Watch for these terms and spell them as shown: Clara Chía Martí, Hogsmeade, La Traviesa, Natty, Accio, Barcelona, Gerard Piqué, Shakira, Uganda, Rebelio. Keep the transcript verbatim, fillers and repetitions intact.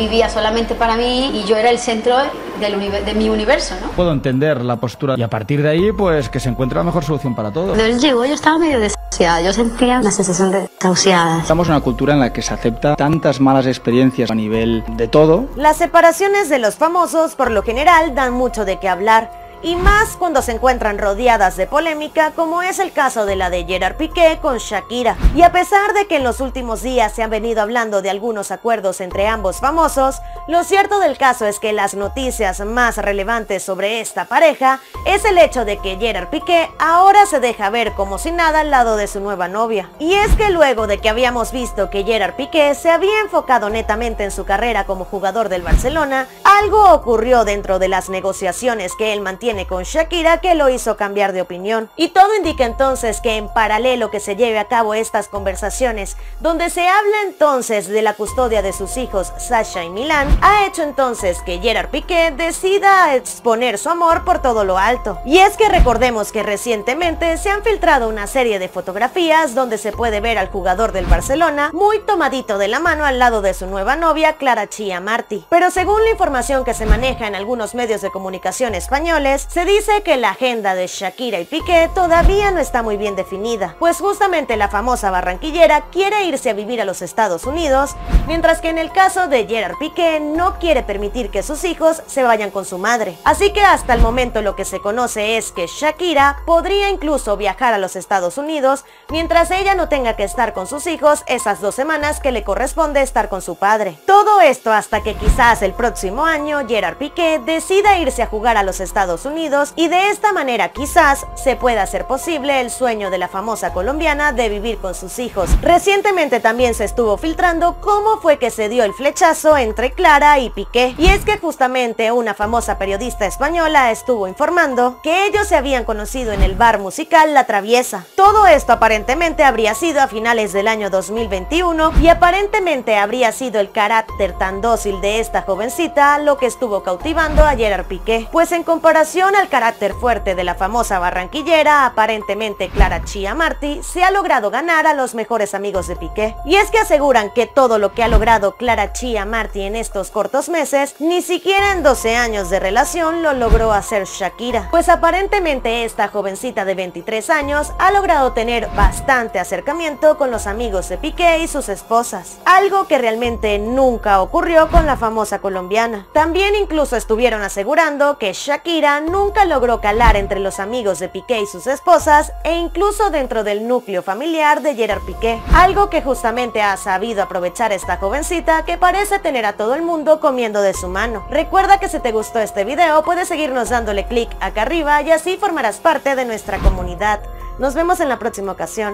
vivía solamente para mí y yo era el centro del de mi universo, ¿no? Puedo entender la postura y a partir de ahí, pues, que se encuentra la mejor solución para todos. Cuando él llegó yo estaba medio desahuciada, yo sentía una sensación de desahuciada. Estamos en una cultura en la que se acepta tantas malas experiencias a nivel de todo. Las separaciones de los famosos, por lo general, dan mucho de qué hablar. Y más cuando se encuentran rodeadas de polémica, como es el caso de la de Gerard Piqué con Shakira. Y a pesar de que en los últimos días se han venido hablando de algunos acuerdos entre ambos famosos, lo cierto del caso es que las noticias más relevantes sobre esta pareja es el hecho de que Gerard Piqué ahora se deja ver como si nada al lado de su nueva novia. Y es que luego de que habíamos visto que Gerard Piqué se había enfocado netamente en su carrera como jugador del Barcelona, algo ocurrió dentro de las negociaciones que él mantiene con Shakira que lo hizo cambiar de opinión. Y todo indica entonces que en paralelo que se lleve a cabo estas conversaciones, donde se habla entonces de la custodia de sus hijos Sasha y Milán, ha hecho entonces que Gerard Piqué decida exponer su amor por todo lo alto. Y es que recordemos que recientemente se han filtrado una serie de fotografías donde se puede ver al jugador del Barcelona muy tomadito de la mano al lado de su nueva novia Clara Chía Martí. Pero según la información que se maneja en algunos medios de comunicación españoles, se dice que la agenda de Shakira y Piqué todavía no está muy bien definida, pues justamente la famosa barranquillera quiere irse a vivir a los Estados Unidos, mientras que en el caso de Gerard Piqué no quiere permitir que sus hijos se vayan con su madre. Así que hasta el momento lo que se conoce es que Shakira podría incluso viajar a los Estados Unidos mientras ella no tenga que estar con sus hijos esas dos semanas que le corresponde estar con su padre. Todo esto hasta que quizás el próximo año Gerard Piqué decida irse a jugar a los Estados Unidos Unidos y de esta manera quizás se pueda hacer posible el sueño de la famosa colombiana de vivir con sus hijos. Recientemente también se estuvo filtrando cómo fue que se dio el flechazo entre Clara y Piqué, y es que justamente una famosa periodista española estuvo informando que ellos se habían conocido en el bar musical La Traviesa. Todo esto aparentemente habría sido a finales del año dos mil veintiuno y aparentemente habría sido el carácter tan dócil de esta jovencita lo que estuvo cautivando a Gerard Piqué, pues en comparación al carácter fuerte de la famosa barranquillera, aparentemente Clara Chía Martí se ha logrado ganar a los mejores amigos de Piqué. Y es que aseguran que todo lo que ha logrado Clara Chía Martí en estos cortos meses, ni siquiera en doce años de relación lo logró hacer Shakira. Pues aparentemente esta jovencita de veintitrés años ha logrado tener bastante acercamiento con los amigos de Piqué y sus esposas, algo que realmente nunca ocurrió con la famosa colombiana. También incluso estuvieron asegurando que Shakira nunca logró calar entre los amigos de Piqué y sus esposas e incluso dentro del núcleo familiar de Gerard Piqué, algo que justamente ha sabido aprovechar esta jovencita que parece tener a todo el mundo comiendo de su mano. Recuerda que si te gustó este video puedes seguirnos dándole clic acá arriba y así formarás parte de nuestra comunidad. Nos vemos en la próxima ocasión.